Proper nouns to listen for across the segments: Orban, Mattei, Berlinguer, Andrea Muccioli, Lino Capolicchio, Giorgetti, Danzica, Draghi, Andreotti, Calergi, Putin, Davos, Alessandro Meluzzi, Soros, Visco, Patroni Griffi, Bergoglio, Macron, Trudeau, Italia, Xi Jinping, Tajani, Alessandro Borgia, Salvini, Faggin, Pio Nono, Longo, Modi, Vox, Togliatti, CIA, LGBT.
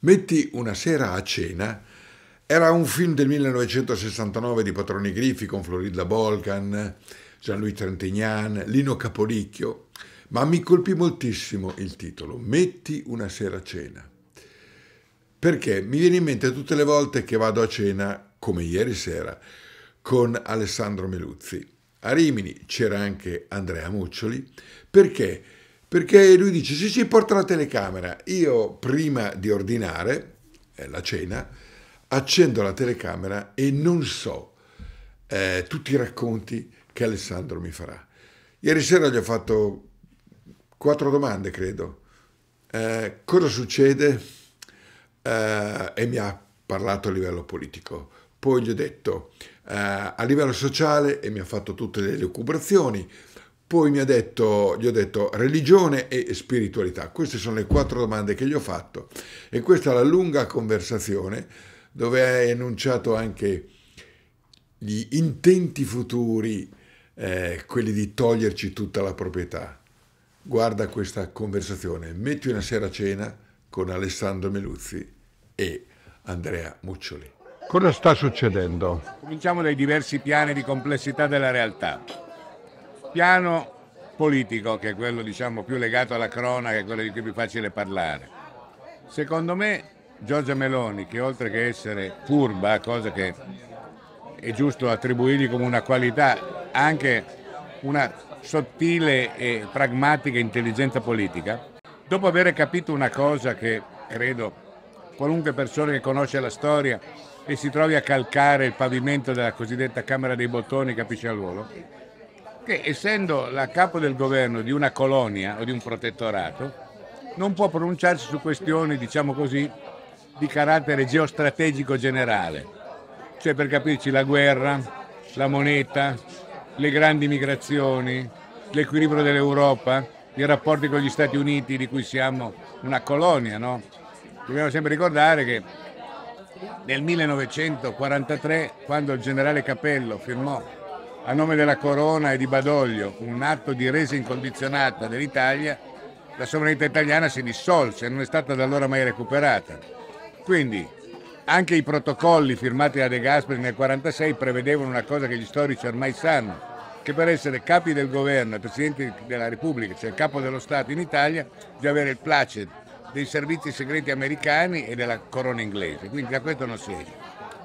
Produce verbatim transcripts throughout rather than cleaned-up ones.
Metti una sera a cena era un film del millenovecentosessantanove di Patroni Griffi con Florida Bolcan, Jean-Louis Trentignan, Lino Capolicchio, ma mi colpì moltissimo il titolo, Metti una sera a cena, perché mi viene in mente tutte le volte che vado a cena, come ieri sera, con Alessandro Meluzzi. A Rimini c'era anche Andrea Muccioli, perché? Perché lui dice sì sì, porta la telecamera. Io prima di ordinare eh, la cena accendo la telecamera e non so eh, tutti i racconti che Alessandro mi farà. Ieri sera gli ho fatto quattro domande, credo. Eh, cosa succede? Eh, e mi ha parlato a livello politico. Poi gli ho detto eh, a livello sociale e mi ha fatto tutte le elucubrazioni. Poi mi ha detto, gli ho detto religione e spiritualità. Queste sono le quattro domande che gli ho fatto. E questa è la lunga conversazione dove ha enunciato anche gli intenti futuri, eh, quelli di toglierci tutta la proprietà. Guarda questa conversazione, Metti una sera a cena con Alessandro Meluzzi e Andrea Muccioli. Cosa sta succedendo? Cominciamo dai diversi piani di complessità della realtà. Piano politico, che è quello diciamo più legato alla cronaca, quello di cui è più facile parlare. Secondo me Giorgia Meloni, che oltre che essere furba, cosa che è giusto attribuirgli come una qualità, ha anche una sottile e pragmatica intelligenza politica, dopo aver capito una cosa che credo qualunque persona che conosce la storia e si trovi a calcare il pavimento della cosiddetta Camera dei Bottoni capisce al volo, che essendo la capo del governo di una colonia o di un protettorato non può pronunciarsi su questioni, diciamo così, di carattere geostrategico generale, cioè per capirci la guerra, la moneta, le grandi migrazioni, l'equilibrio dell'Europa, i rapporti con gli Stati Uniti di cui siamo una colonia, no? Dobbiamo sempre ricordare che nel millenovecentoquarantatré, quando il generale Capello firmò a nome della Corona e di Badoglio un atto di resa incondizionata dell'Italia, la sovranità italiana si dissolse e non è stata da allora mai recuperata. Quindi anche i protocolli firmati da De Gasperi nel millenovecentoquarantasei prevedevano una cosa che gli storici ormai sanno, che per essere capi del governo e Presidente della Repubblica, cioè il capo dello Stato in Italia, bisogna avere il placet dei servizi segreti americani e della corona inglese, quindi da questo non si esce.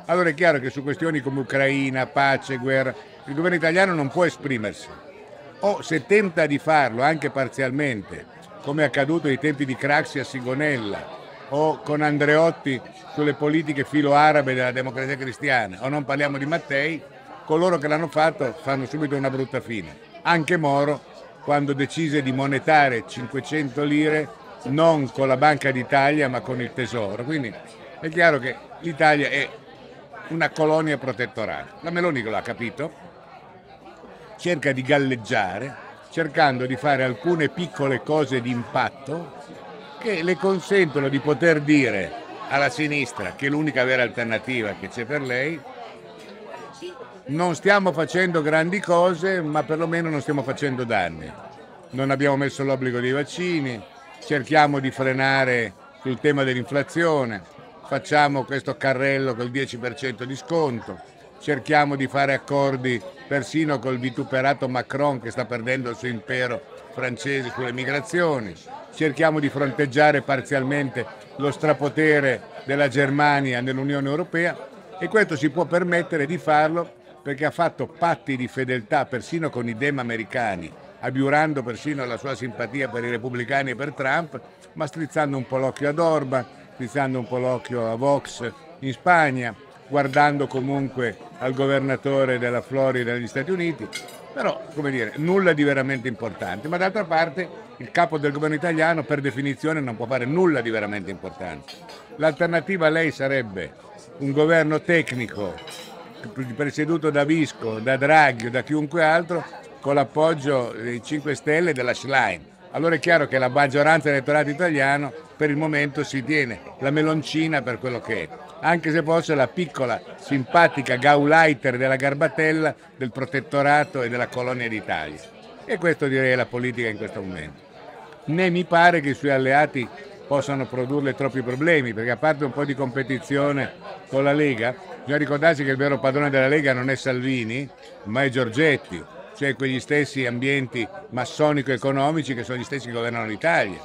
Allora è chiaro che su questioni come Ucraina, pace, guerra, il governo italiano non può esprimersi, o se tenta di farlo anche parzialmente, come è accaduto ai tempi di Craxi a Sigonella, o con Andreotti sulle politiche filo-arabe della Democrazia Cristiana, o non parliamo di Mattei, coloro che l'hanno fatto fanno subito una brutta fine. Anche Moro, quando decise di monetare cinquecento lire non con la Banca d'Italia ma con il Tesoro. Quindi è chiaro che l'Italia è una colonia protettorata. La Meloni lo ha capito, cerca di galleggiare, cercando di fare alcune piccole cose di impatto che le consentono di poter dire alla sinistra, che è l'unica vera alternativa che c'è per lei, non stiamo facendo grandi cose, ma perlomeno non stiamo facendo danni. Non abbiamo messo l'obbligo dei vaccini, cerchiamo di frenare sul tema dell'inflazione, facciamo questo carrello col dieci per cento di sconto, cerchiamo di fare accordi persino col vituperato Macron che sta perdendo il suo impero francese sulle migrazioni, cerchiamo di fronteggiare parzialmente lo strapotere della Germania nell'Unione Europea e questo si può permettere di farlo perché ha fatto patti di fedeltà persino con i dem americani, abiurando persino la sua simpatia per i repubblicani e per Trump, ma strizzando un po' l'occhio ad Orban, strizzando un po' l'occhio a Vox in Spagna, guardando comunque al governatore della Florida degli Stati Uniti. Però, come dire, nulla di veramente importante, ma d'altra parte il capo del governo italiano per definizione non può fare nulla di veramente importante. L'alternativa a lei sarebbe un governo tecnico presieduto da Visco, da Draghi o da chiunque altro con l'appoggio dei cinque Stelle e della Schlein. Allora è chiaro che la maggioranza dell'elettorato italiano per il momento si tiene la meloncina per quello che è, anche se fosse la piccola, simpatica gauleiter della Garbatella, del protettorato e della colonia d'Italia. E questo direi è la politica in questo momento. Né mi pare che i suoi alleati possano produrle troppi problemi, perché a parte un po' di competizione con la Lega, bisogna ricordarsi che il vero padrone della Lega non è Salvini, ma è Giorgetti, cioè quegli stessi ambienti massonico-economici che sono gli stessi che governano l'Italia,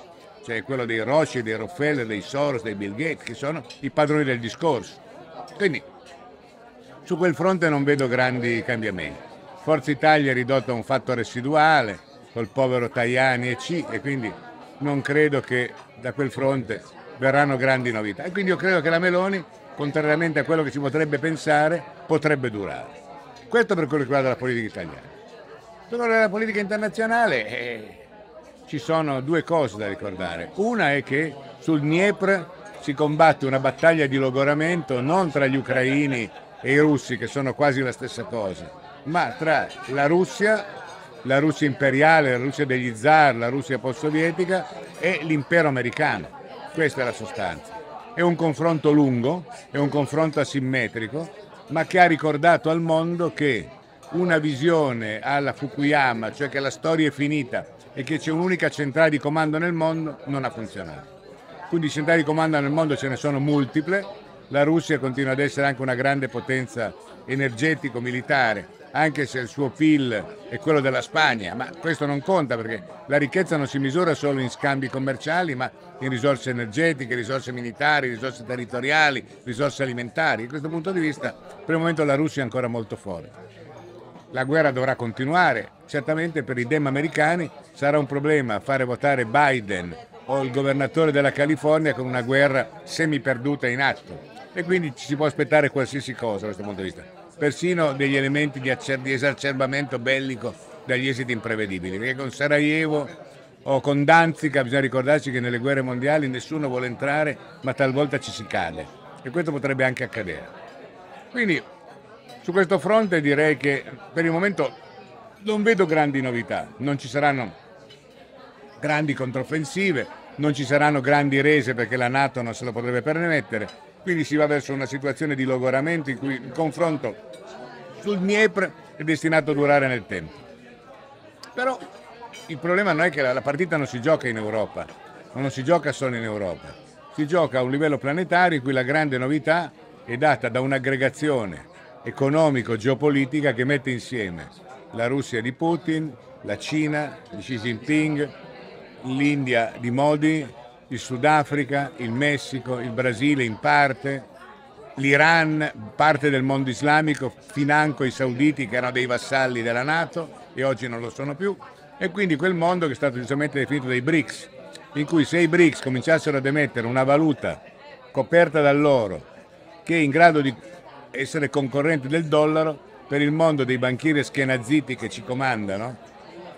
cioè quello dei Rosci, dei Ruffelli, dei Soros, dei Bill Gates, che sono i padroni del discorso. Quindi su quel fronte non vedo grandi cambiamenti. Forza Italia è ridotta a un fatto residuale, col povero Tajani e C, e quindi non credo che da quel fronte verranno grandi novità. E quindi io credo che la Meloni, contrariamente a quello che si potrebbe pensare, potrebbe durare. Questo per quello che riguarda la politica italiana. Per quello che riguarda la politica internazionale eh, ci sono due cose da ricordare. Una è che sul Dnieper si combatte una battaglia di logoramento non tra gli ucraini e i russi, che sono quasi la stessa cosa, ma tra la Russia, la Russia imperiale, la Russia degli zar, la Russia post-sovietica e l'impero americano. Questa è la sostanza. È un confronto lungo, è un confronto asimmetrico, ma che ha ricordato al mondo che una visione alla Fukuyama, cioè che la storia è finita e che c'è un'unica centrale di comando nel mondo, non ha funzionato. Quindi centrali di comando nel mondo ce ne sono multiple, la Russia continua ad essere anche una grande potenza energetico-militare, anche se il suo P I L è quello della Spagna, ma questo non conta, perché la ricchezza non si misura solo in scambi commerciali, ma in risorse energetiche, risorse militari, risorse territoriali, risorse alimentari. Da questo punto di vista, per il momento la Russia è ancora molto forte. La guerra dovrà continuare, certamente per i dem americani sarà un problema fare votare Biden o il governatore della California con una guerra semiperduta in atto, e quindi ci si può aspettare qualsiasi cosa da questo punto di vista. Persino degli elementi di, di esacerbamento bellico dagli esiti imprevedibili, perché con Sarajevo o con Danzica bisogna ricordarci che nelle guerre mondiali nessuno vuole entrare, ma talvolta ci si cade, e questo potrebbe anche accadere. Quindi su questo fronte direi che per il momento non vedo grandi novità, non ci saranno grandi controffensive, non ci saranno grandi rese perché la Nato non se lo potrebbe permettere. Quindi si va verso una situazione di logoramento in cui il confronto sul Dnieper è destinato a durare nel tempo. Però il problema non è che la partita non si gioca in Europa, non si gioca solo in Europa, si gioca a un livello planetario in cui la grande novità è data da un'aggregazione economico-geopolitica che mette insieme la Russia di Putin, la Cina di Xi Jinping, l'India di Modi, il Sudafrica, il Messico, il Brasile in parte, l'Iran, parte del mondo islamico, financo i sauditi che erano dei vassalli della Nato e oggi non lo sono più, e quindi quel mondo che è stato giustamente definito dei BRICS, in cui se i BRICS cominciassero ad emettere una valuta coperta dall'oro che è in grado di essere concorrente del dollaro, per il mondo dei banchieri schienazziti che ci comandano,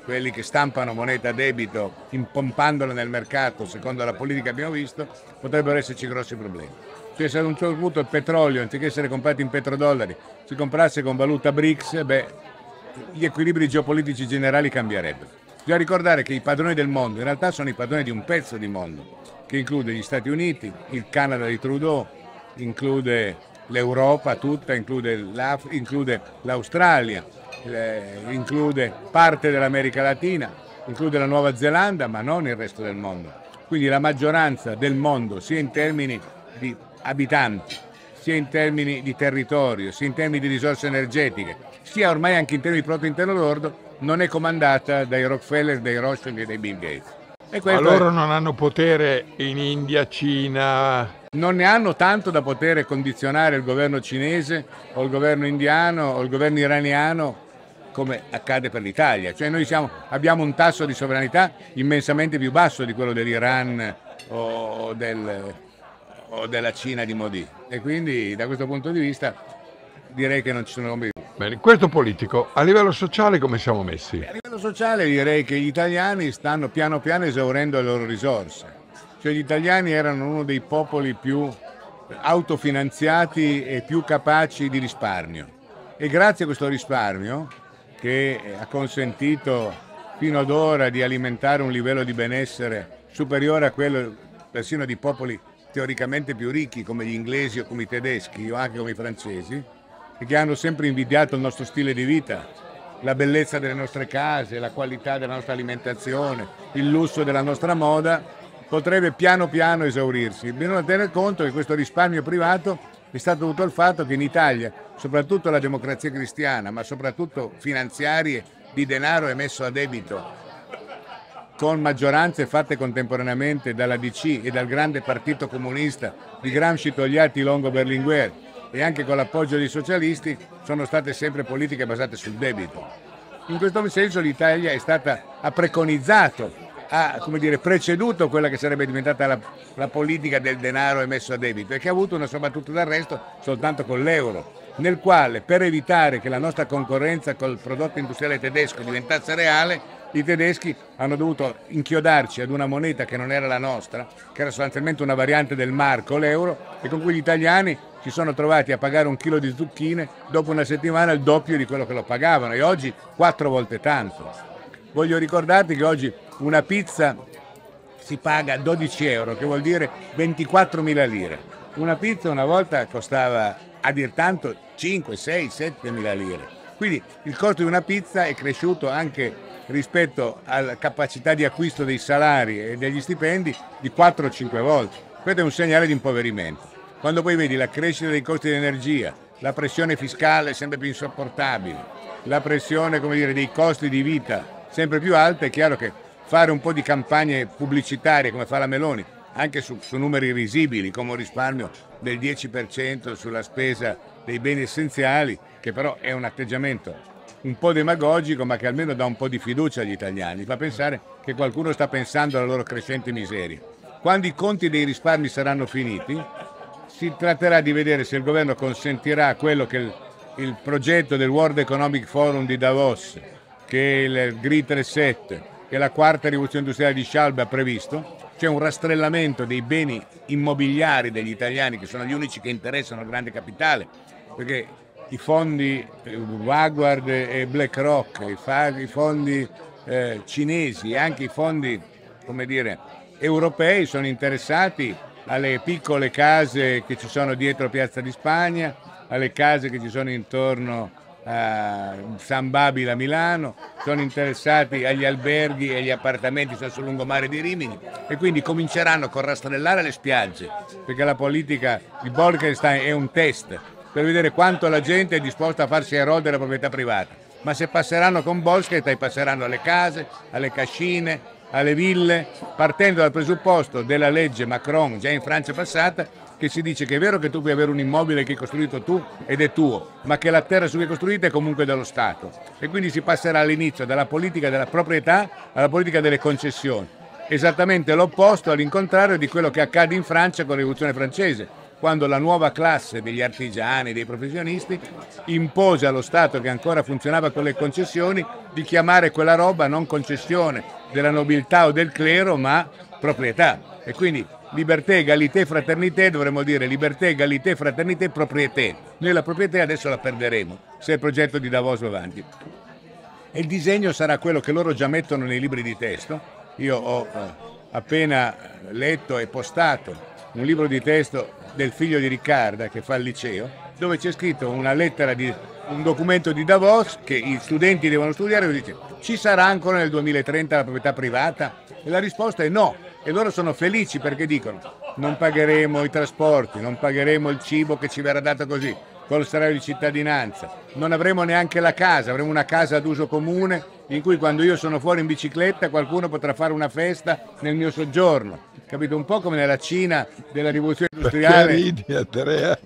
quelli che stampano moneta a debito impompandola nel mercato, secondo la politica che abbiamo visto, potrebbero esserci grossi problemi. Cioè se ad un certo punto il petrolio, anziché essere comprato in petrodollari, si comprasse con valuta BRICS, beh, gli equilibri geopolitici generali cambierebbero. Bisogna ricordare che i padroni del mondo in realtà sono i padroni di un pezzo di mondo, che include gli Stati Uniti, il Canada di Trudeau, include l'Europa tutta, include l'Australia, include parte dell'America Latina, include la Nuova Zelanda, ma non il resto del mondo. Quindi la maggioranza del mondo, sia in termini di abitanti, sia in termini di territorio, sia in termini di risorse energetiche, sia ormai anche in termini di prodotto interno lordo, non è comandata dai Rockefeller, dai Rossi e dai Bill Gates. E ma loro è... non hanno potere in India, Cina... Non ne hanno tanto da poter condizionare il governo cinese o il governo indiano o il governo iraniano, come accade per l'Italia. Cioè noi siamo, abbiamo un tasso di sovranità immensamente più basso di quello dell'Iran o, del, o della Cina di Modi, e quindi da questo punto di vista direi che non ci sono problemi. Bene, questo politico, a livello sociale come siamo messi? A livello sociale direi che gli italiani stanno piano piano esaurendo le loro risorse. Cioè gli italiani erano uno dei popoli più autofinanziati e più capaci di risparmio, e grazie a questo risparmio, che ha consentito fino ad ora di alimentare un livello di benessere superiore a quello persino di popoli teoricamente più ricchi come gli inglesi o come i tedeschi o anche come i francesi, e che hanno sempre invidiato il nostro stile di vita, la bellezza delle nostre case, la qualità della nostra alimentazione, il lusso della nostra moda, potrebbe piano piano esaurirsi. Bisogna tenere conto che questo risparmio privato è stato dovuto al fatto che in Italia, soprattutto la Democrazia Cristiana, ma soprattutto finanziarie di denaro emesso a debito, con maggioranze fatte contemporaneamente dalla D C e dal grande partito comunista di Gramsci, Togliatti, Longo, Berlinguer, e anche con l'appoggio dei socialisti, sono state sempre politiche basate sul debito. In questo senso l'Italia è stata, ha preconizzato, ha, come dire, preceduto quella che sarebbe diventata la, la politica del denaro emesso a debito, e che ha avuto una battuta d'arresto soltanto con l'euro, nel quale, per evitare che la nostra concorrenza col prodotto industriale tedesco diventasse reale, i tedeschi hanno dovuto inchiodarci ad una moneta che non era la nostra, che era sostanzialmente una variante del marco, l'euro, e con cui gli italiani si sono trovati a pagare un chilo di zucchine dopo una settimana il doppio di quello che lo pagavano, e oggi quattro volte tanto. Voglio ricordarti che oggi una pizza si paga dodici euro, che vuol dire ventiquattromila lire. Una pizza una volta costava, a dir tanto, cinque, sei, settemila lire. Quindi il costo di una pizza è cresciuto anche rispetto alla capacità di acquisto dei salari e degli stipendi di quattro o cinque volte. Questo è un segnale di impoverimento. Quando poi vedi la crescita dei costi di energia, la pressione fiscale sempre più insopportabile, la pressione, come dire, dei costi di vita sempre più alta, è chiaro che fare un po' di campagne pubblicitarie come fa la Meloni, anche su, su numeri risibili come un risparmio del dieci per cento sulla spesa dei beni essenziali, che però è un atteggiamento un po' demagogico, ma che almeno dà un po' di fiducia agli italiani, fa pensare che qualcuno sta pensando alla loro crescente miseria. Quando i conti dei risparmi saranno finiti, si tratterà di vedere se il governo consentirà quello che il, il progetto del World Economic Forum di Davos, che il G R I tre sette, che la quarta rivoluzione industriale di Scialbe ha previsto, cioè un rastrellamento dei beni immobiliari degli italiani, che sono gli unici che interessano al grande capitale, perché i fondi Vanguard e BlackRock, i fondi eh, cinesi e anche i fondi, come dire, europei sono interessati alle piccole case che ci sono dietro Piazza di Spagna, alle case che ci sono intorno a San Babila, Milano, sono interessati agli alberghi e agli appartamenti che sono sul lungomare di Rimini, e quindi cominceranno con rastrellare le spiagge, perché la politica di Bolkestein è un test per vedere quanto la gente è disposta a farsi erodere la proprietà privata. Ma se passeranno con Bolkestein, passeranno alle case, alle cascine, alle ville, partendo dal presupposto della legge Macron, già in Francia passata, che si dice che è vero che tu puoi avere un immobile che hai costruito tu ed è tuo, ma che la terra su cui è costruita è comunque dello Stato. E quindi si passerà all'inizio dalla politica della proprietà alla politica delle concessioni, esattamente l'opposto, all'incontrario di quello che accade in Francia con la rivoluzione francese, quando la nuova classe degli artigiani, dei professionisti, impose allo Stato, che ancora funzionava con le concessioni, di chiamare quella roba non concessione della nobiltà o del clero, ma proprietà. E quindi libertà, egalità, fraternità, dovremmo dire libertà, egalità, fraternità, proprietà. Noi la proprietà adesso la perderemo, se il progetto di Davos va avanti. E il disegno sarà quello che loro già mettono nei libri di testo. Io ho appena letto e postato un libro di testo del figlio di Riccarda, che fa il liceo, dove c'è scritto una lettera di un documento di Davos che i studenti devono studiare, e dice: ci sarà ancora nel duemilatrenta la proprietà privata? E la risposta è no, e loro sono felici perché dicono: non pagheremo i trasporti, non pagheremo il cibo che ci verrà dato così col salario di cittadinanza, non avremo neanche la casa, avremo una casa ad uso comune in cui, quando io sono fuori in bicicletta, qualcuno potrà fare una festa nel mio soggiorno. Capito? Un po' come nella Cina della rivoluzione industriale. Ridi, Andrea?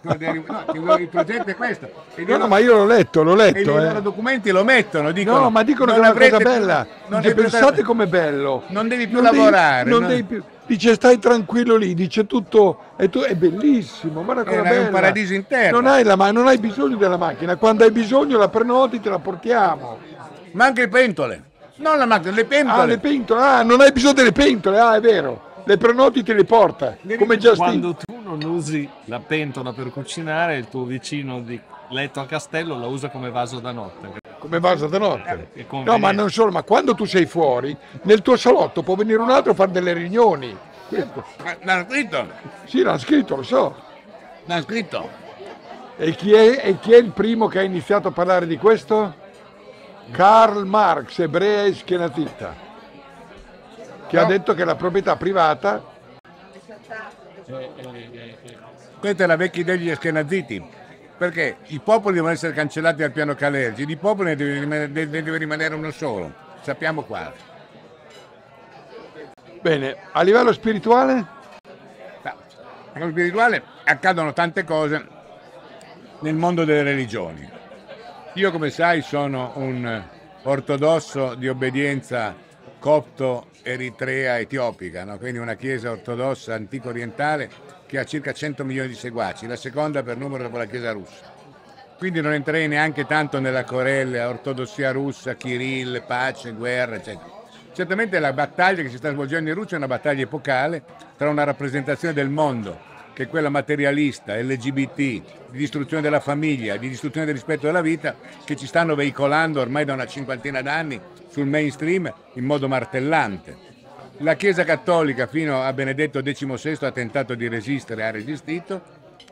No, no, il progetto è questo. E no, no, ma io l'ho letto, l'ho letto. I eh. loro documenti lo mettono, dicono. No, ma dicono che è una cosa bella. Non dice, pensate com'è bello. Non devi più non lavorare. Devi, non no. devi più. Dice, stai tranquillo lì, dice tutto, è, tu, è bellissimo, ma una cosa bella. È un paradiso interno. Non hai, la, non hai bisogno della macchina, quando hai bisogno la prenoti, te la portiamo. Ma anche le pentole. Non la macchina, le pentole. Ah, le pentole, ah, non hai bisogno delle pentole, ah, è vero. Le prenoti te le porta, come Justin. Quando tu non usi la pentola per cucinare, il tuo vicino di letto a castello la usa come vaso da notte. Come vaso da notte? No, ma non solo, ma quando tu sei fuori, nel tuo salotto può venire un altro a fare delle riunioni. Questo. Ma l'hanno scritto? Sì, l'hanno scritto, lo so. L'hanno scritto. E chi, è, e chi è il primo che ha iniziato a parlare di questo? Karl Marx, ebrea e schienatita. che no. ha detto che la proprietà privata... Eh, eh, eh, eh. Questa è la vecchia idea degli Ashkenaziti. Perché i popoli devono essere cancellati dal piano Calergi, di popoli ne deve, rimanere, ne deve rimanere uno solo, sappiamo quale. Bene, a livello spirituale? No, a livello spirituale accadono tante cose nel mondo delle religioni. Io, come sai, sono un ortodosso di obbedienza copto, eritrea, etiopica, no? Quindi una chiesa ortodossa antico orientale che ha circa cento milioni di seguaci, la seconda per numero dopo la chiesa russa. Quindi non entrerei neanche tanto nella querela ortodossia russa, Kirill, pace, guerra, eccetera. Certamente la battaglia che si sta svolgendo in Russia è una battaglia epocale tra una rappresentazione del mondo, che è quella materialista, L G B T, di distruzione della famiglia, di distruzione del rispetto della vita, che ci stanno veicolando ormai da una cinquantina d'anni sul mainstream in modo martellante. La Chiesa Cattolica fino a Benedetto diciassette ha tentato di resistere, ha resistito.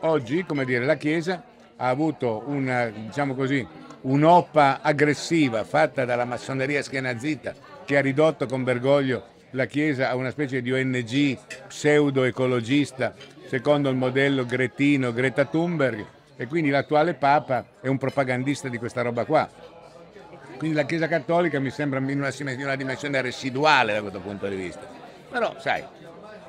Oggi, come dire, la Chiesa ha avuto una, diciamo così, un'oppa aggressiva fatta dalla massoneria schenazita, che ha ridotto con Bergoglio la Chiesa a una specie di O N G pseudo-ecologista secondo il modello gretino Greta Thunberg, e quindi l'attuale Papa è un propagandista di questa roba qua. Quindi la Chiesa Cattolica mi sembra in una, in una dimensione residuale da questo punto di vista. Però sai,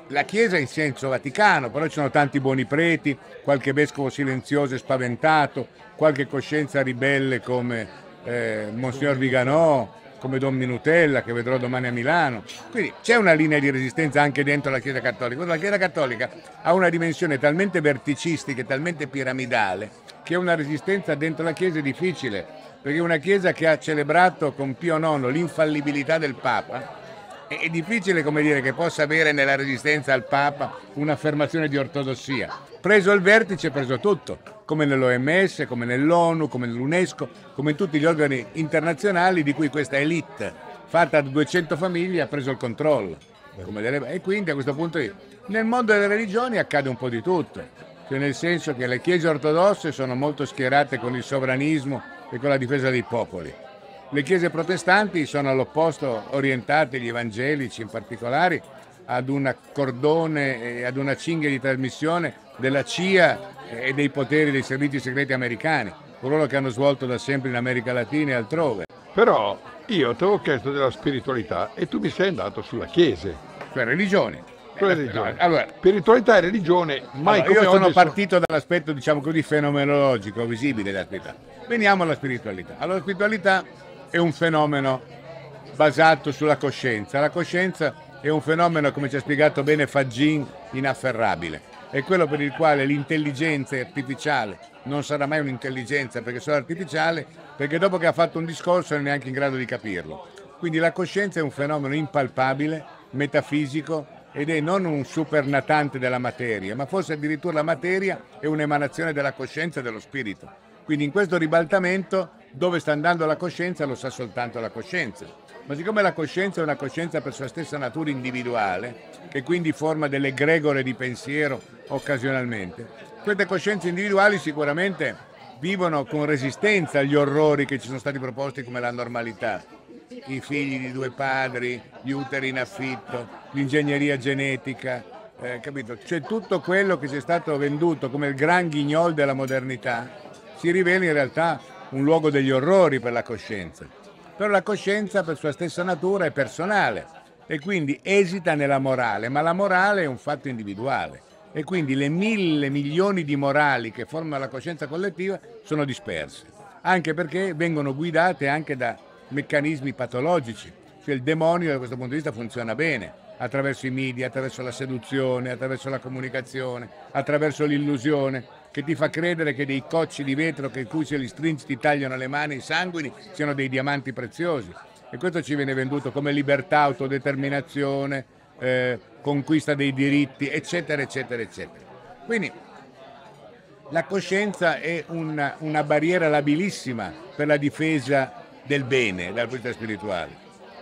la Chiesa in senso Vaticano, però ci sono tanti buoni preti, qualche vescovo silenzioso e spaventato, qualche coscienza ribelle come eh, Monsignor Viganò, come Don Minutella, che vedrò domani a Milano. Quindi c'è una linea di resistenza anche dentro la Chiesa Cattolica. La Chiesa Cattolica ha una dimensione talmente verticistica e talmente piramidale che una resistenza dentro la Chiesa è difficile. Perché una Chiesa che ha celebrato con Pio nono l'infallibilità del Papa, è difficile, come dire, che possa avere nella resistenza al Papa un'affermazione di ortodossia. Preso il vertice, preso tutto, come nell'O M S, come nell'ONU, come nell'UNESCO, come in tutti gli organi internazionali di cui questa elite, fatta da duecento famiglie, ha preso il controllo. Come delle... E quindi a questo punto nel mondo delle religioni accade un po' di tutto, cioè nel senso che le chiese ortodosse sono molto schierate con il sovranismo e con la difesa dei popoli. Le chiese protestanti sono all'opposto orientate, gli evangelici in particolare, ad un cordone, ad una cinghia di trasmissione della C I A e dei poteri dei servizi segreti americani, coloro che hanno svolto da sempre in America Latina e altrove. Però io ti avevo chiesto della spiritualità e tu mi sei andato sulla Chiesa. Cioè religione. Religione. Allora, spiritualità e religione mai allora, come io sono partito sono... dall'aspetto, diciamo così, fenomenologico, visibile della spiritualità. Veniamo alla spiritualità. Allora, la spiritualità è un fenomeno basato sulla coscienza. La coscienza è un fenomeno, come ci ha spiegato bene Faggin, inafferrabile. È quello per il quale l'intelligenza è artificiale, non sarà mai un'intelligenza perché è solo artificiale, perché dopo che ha fatto un discorso non è neanche in grado di capirlo. Quindi la coscienza è un fenomeno impalpabile, metafisico, ed è non un supernatante della materia, ma forse addirittura la materia è un'emanazione della coscienza e dello spirito. Quindi in questo ribaltamento dove sta andando la coscienza lo sa soltanto la coscienza. Ma siccome la coscienza è una coscienza per sua stessa natura individuale, che quindi forma delle egregore di pensiero occasionalmente, queste coscienze individuali sicuramente vivono con resistenza gli orrori che ci sono stati proposti come la normalità. I figli di due padri, gli uteri in affitto, l'ingegneria genetica, eh, capito? Cioè tutto quello che ci è stato venduto come il gran ghignol della modernità si rivela in realtà un luogo degli orrori per la coscienza. Però la coscienza per sua stessa natura è personale e quindi esita nella morale, ma la morale è un fatto individuale e quindi le mille milioni di morali che formano la coscienza collettiva sono disperse, anche perché vengono guidate anche da meccanismi patologici, cioè il demonio da questo punto di vista funziona bene attraverso i media, attraverso la seduzione, attraverso la comunicazione, attraverso l'illusione che ti fa credere che dei cocci di vetro che in cui se li stringi ti tagliano le mani, i sanguini, siano dei diamanti preziosi, e questo ci viene venduto come libertà, autodeterminazione, eh, conquista dei diritti, eccetera eccetera eccetera. Quindi la coscienza è una, una barriera labilissima per la difesa del bene dal punto di vista spirituale,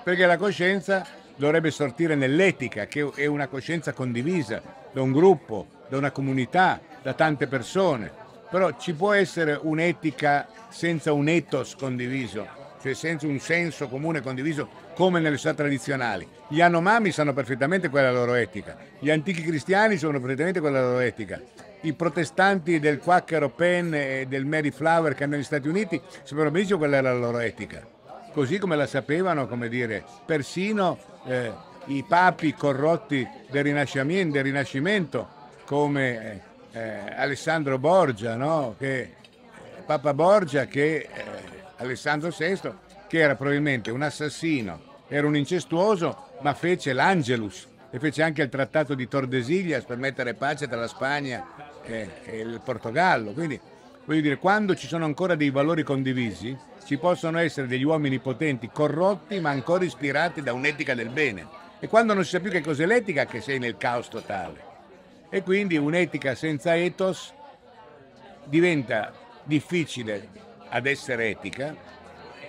perché la coscienza dovrebbe sortire nell'etica, che è una coscienza condivisa da un gruppo, da una comunità, da tante persone. Però ci può essere un'etica senza un ethos condiviso, cioè senza un senso comune condiviso come nelle società tradizionali. Gli Yanomami sanno perfettamente quella loro etica, gli antichi cristiani sanno perfettamente quella loro etica, i protestanti del Quacchero Penn e del Mary Flower che hanno negli Stati Uniti sapevano benissimo quella era la loro etica, così come la sapevano, come dire, persino eh, i papi corrotti del Rinascimento, del Rinascimento come eh, eh, Alessandro Borgia, no? Che, Papa Borgia, che eh, Alessandro sesto, che era probabilmente un assassino, era un incestuoso, ma fece l'Angelus e fece anche il trattato di Tordesillas per mettere pace tra la Spagna e, e il Portogallo. Quindi, voglio dire, quando ci sono ancora dei valori condivisi, ci possono essere degli uomini potenti, corrotti, ma ancora ispirati da un'etica del bene. E quando non si sa più che cos'è l'etica, che sei nel caos totale. E quindi un'etica senza ethos diventa difficile ad essere etica,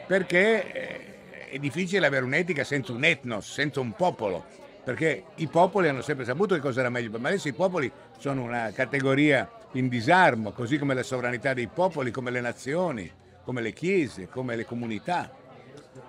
perché è difficile avere un'etica senza un etnos, senza un popolo. Perché i popoli hanno sempre saputo che cosa era meglio, ma adesso i popoli sono una categoria in disarmo, così come la sovranità dei popoli, come le nazioni, come le chiese, come le comunità.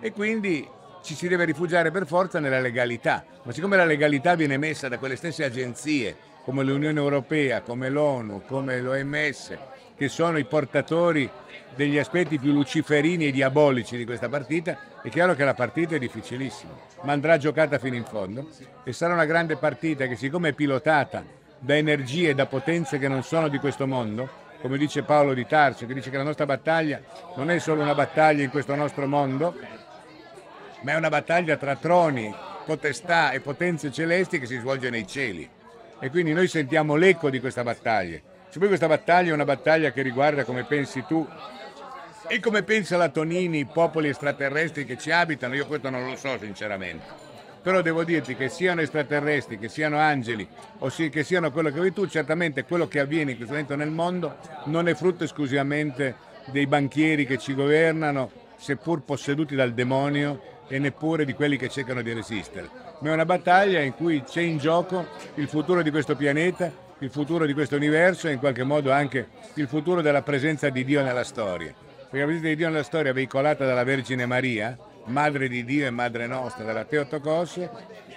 E quindi ci si deve rifugiare per forza nella legalità. Ma siccome la legalità viene messa da quelle stesse agenzie, come l'Unione Europea, come l'ONU, come l'O M S, che sono i portatori degli aspetti più luciferini e diabolici di questa partita, è chiaro che la partita è difficilissima, ma andrà giocata fino in fondo e sarà una grande partita che, siccome è pilotata da energie e da potenze che non sono di questo mondo, come dice Paolo di Tarso, che dice che la nostra battaglia non è solo una battaglia in questo nostro mondo, ma è una battaglia tra troni, potestà e potenze celesti che si svolge nei cieli. E quindi noi sentiamo l'eco di questa battaglia. Se poi questa battaglia è una battaglia che riguarda come pensi tu e come pensa la Tonini, i popoli extraterrestri che ci abitano, io questo non lo so sinceramente. Però devo dirti che siano extraterrestri, che siano angeli o che siano quello che vuoi tu, certamente quello che avviene in questo momento nel mondo non è frutto esclusivamente dei banchieri che ci governano, seppur posseduti dal demonio, e neppure di quelli che cercano di resistere. Ma è una battaglia in cui c'è in gioco il futuro di questo pianeta, il futuro di questo universo e in qualche modo anche il futuro della presenza di Dio nella storia. Perché la presenza di Dio nella storia è veicolata dalla Vergine Maria, madre di Dio e madre nostra, dalla Teotocos,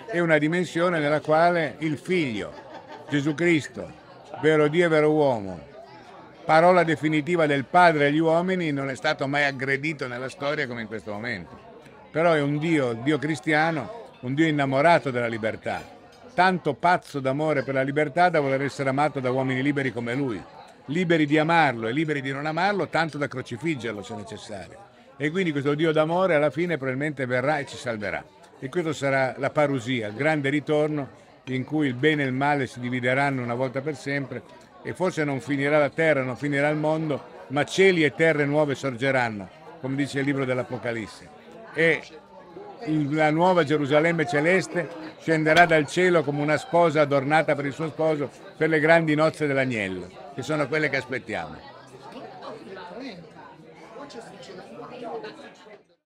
è una dimensione nella quale il Figlio, Gesù Cristo, vero Dio e vero uomo, parola definitiva del Padre agli uomini, non è stato mai aggredito nella storia come in questo momento. Però è un Dio, Dio cristiano, un Dio innamorato della libertà, tanto pazzo d'amore per la libertà da voler essere amato da uomini liberi come lui, liberi di amarlo e liberi di non amarlo, tanto da crocifiggerlo se necessario. E quindi questo Dio d'amore alla fine probabilmente verrà e ci salverà. E questo sarà la parusia, il grande ritorno in cui il bene e il male si divideranno una volta per sempre e forse non finirà la terra, non finirà il mondo, ma cieli e terre nuove sorgeranno, come dice il libro dell'Apocalisse. E la nuova Gerusalemme celeste scenderà dal cielo come una sposa adornata per il suo sposo per le grandi nozze dell'agnello, che sono quelle che aspettiamo.